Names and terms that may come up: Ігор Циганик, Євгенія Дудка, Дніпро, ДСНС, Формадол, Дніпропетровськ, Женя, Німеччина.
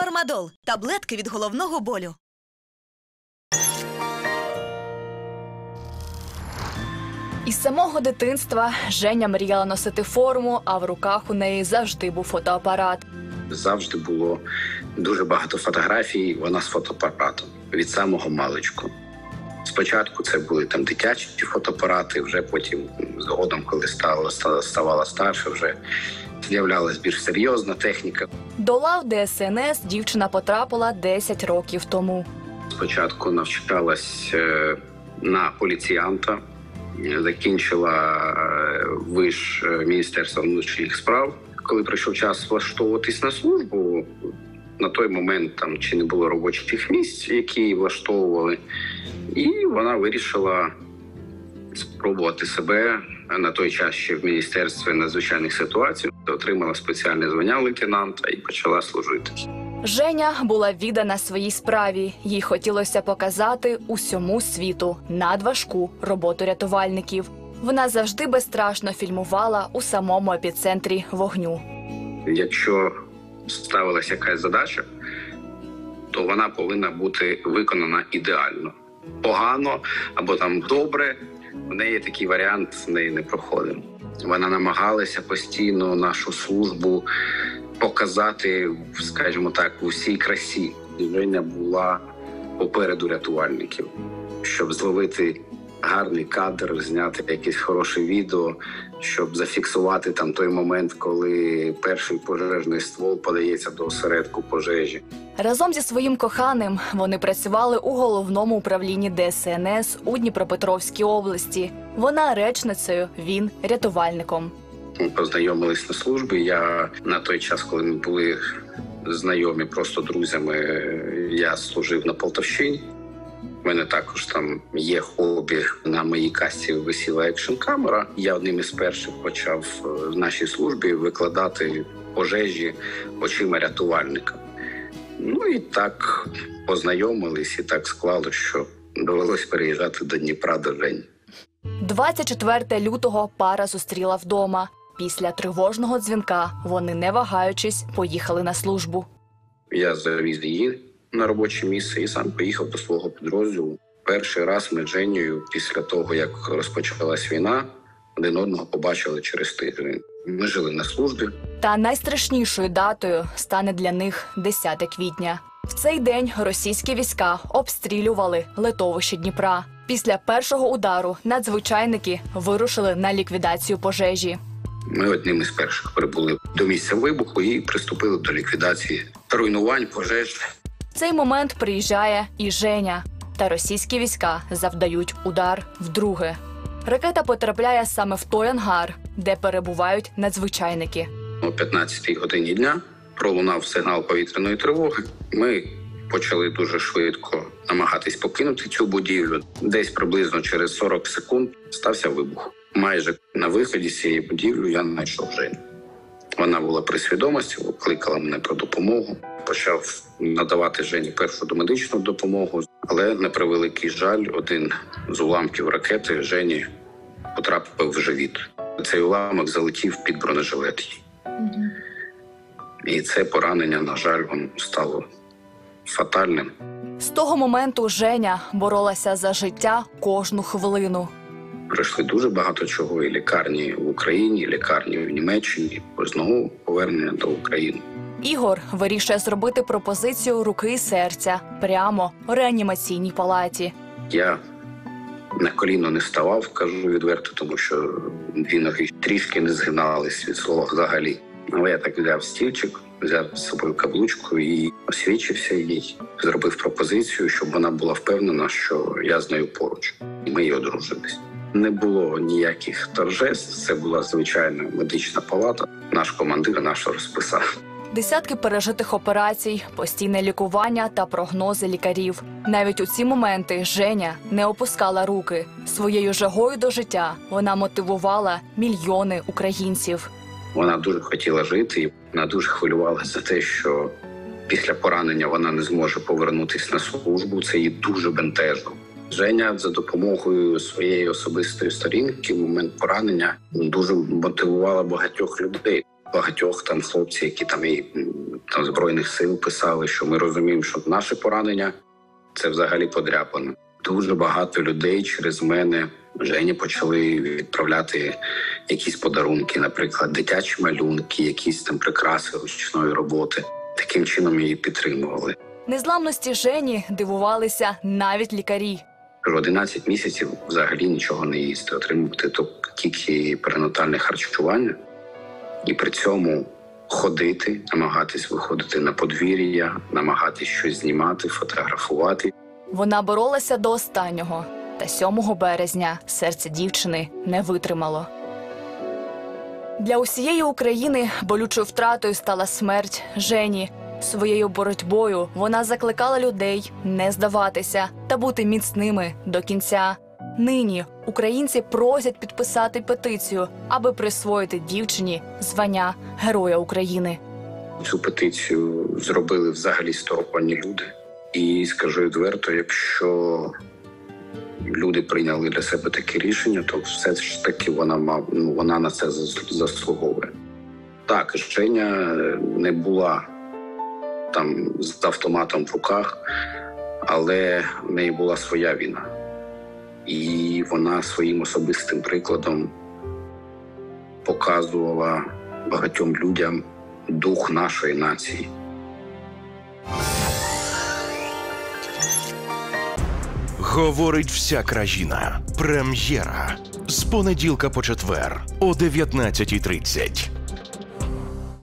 Формадол – таблетки від головного болю. Із самого дитинства Женя мріяла носити форму, а в руках у неї завжди був фотоапарат. Завжди було дуже багато фотографій, вона з фотоапаратом, від самого маличку. Спочатку це були там дитячі фотоапарати, вже потім, згодом, коли ставала старша, вже з'являлась більш серйозна техніка. До лав ДСНС дівчина потрапила 10 років тому. Спочатку навчалась на поліціянта, закінчила виш Міністерства внутрішніх справ. Коли прийшов час влаштовуватись на службу, на той момент там чи не було робочих місць, які її влаштовували, і вона вирішила спробувати себе на той час ще в Міністерстві надзвичайних ситуацій. Отримала спеціальне звання лейтенанта і почала служити. Женя була віддана своїй справі. Їй хотілося показати усьому світу надважку роботу рятувальників. Вона завжди безстрашно фільмувала у самому епіцентрі вогню. Якщо ставилася якась задача, то вона повинна бути виконана ідеально. Погано або там добре, в неї такий варіант, в неї не проходив. Вона намагалася постійно нашу службу показати, скажімо так, у всій красі. Женя була попереду рятувальників, щоб зловити гарний кадр, зняти якесь хороше відео, щоб зафіксувати там той момент, коли перший пожежний ствол подається до осередку пожежі. Разом зі своїм коханим вони працювали у головному управлінні ДСНС у Дніпропетровській області. Вона речницею, він рятувальником. Ми познайомились на службі. Я на той час, коли ми були знайомі просто друзями, я служив на Полтавщині. У мене також там є хобі. На моїй касті висіла екшн-камера. Я одним із перших почав в нашій службі викладати пожежі очима рятувальника. Ну і так познайомились, і так склалося, що довелося переїжджати до Дніпра до Жені. 24 лютого пара зустріла вдома. Після тривожного дзвінка вони, не вагаючись, поїхали на службу. Я завіз її на робоче місце і сам поїхав до свого підрозділу. Перший раз ми з Женєю, після того, як розпочалась війна, один одного побачили через тиждень. Ми жили на службі. Та найстрашнішою датою стане для них 10 квітня. В цей день російські війська обстрілювали литовище Дніпра. Після першого удару надзвичайники вирушили на ліквідацію пожежі. Ми одним із перших прибули до місця вибуху і приступили до ліквідації руйнувань, пожеж. В цей момент приїжджає і Женя. Та російські війська завдають удар вдруге. Ракета потрапляє саме в той ангар, де перебувають надзвичайники. О 15-й годині дня пролунав сигнал повітряної тривоги. Ми почали дуже швидко намагатись покинути цю будівлю. Десь приблизно через 40 секунд стався вибух. Майже на виході з цієї будівлі я знайшов Женю. Вона була при свідомості, кликала мене про допомогу. Почав надавати Жені першу домедичну допомогу. Але, на превеликий жаль, один з уламків ракети Жені потрапив в живіт. Цей уламок залетів під бронежилет її. І це поранення, на жаль, воно стало фатальним. З того моменту Женя боролася за життя кожну хвилину. Пройшли дуже багато чого, і лікарні в Україні, і лікарні в Німеччині, і знову повернення до України. Ігор вирішує зробити пропозицію руки і серця прямо в реанімаційній палаті. Я на коліно не ставав, кажу відверто, тому що дві ноги трішки не згинались від слова взагалі. Але я так взяв стільчик, взяв з собою каблучку і освічився їй. Зробив пропозицію, щоб вона була впевнена, що я з нею поруч. І ми її одружились. Не було ніяких торжеств, це була звичайна медична палата. Наш командир нашу розписав. Десятки пережитих операцій, постійне лікування та прогнози лікарів. Навіть у ці моменти Женя не опускала руки. Своєю жагою до життя вона мотивувала мільйони українців. Вона дуже хотіла жити і вона дуже хвилювалася за те, що після поранення вона не зможе повернутися на службу. Це її дуже бентежило. Женя за допомогою своєї особистої сторінки в момент поранення дуже мотивувала багатьох людей. багатьох там хлопців, які там і там Збройних сил писали, що ми розуміємо, що наше поранення – це взагалі подряпано. Дуже багато людей через мене, Женя, почали відправляти якісь подарунки, наприклад, дитячі малюнки, якісь там прикраси ручної роботи. Таким чином її підтримували. Незламності Жені дивувалися навіть лікарі. 11 місяців взагалі нічого не їсти, отримувати тільки перинатальне харчування. І при цьому ходити, намагатись виходити на подвір'я, намагатись щось знімати, фотографувати. Вона боролася до останнього. Та 7 березня серце дівчини не витримало. Для усієї України болючою втратою стала смерть Жені. Своєю боротьбою вона закликала людей не здаватися та бути міцними до кінця. Нині українці просять підписати петицію, аби присвоїти дівчині звання Героя України. Цю петицію зробили взагалі сторонні люди. І скажу відверто, якщо люди прийняли для себе таке рішення, то все ж таки вона на це заслуговує. Так, Женя не була там з автоматом в руках, але в неї була своя війна. І вона своїм особистим прикладом показувала багатьом людям дух нашої нації. Говорить вся країна. Прем'єра. З понеділка по четвер о 19:30.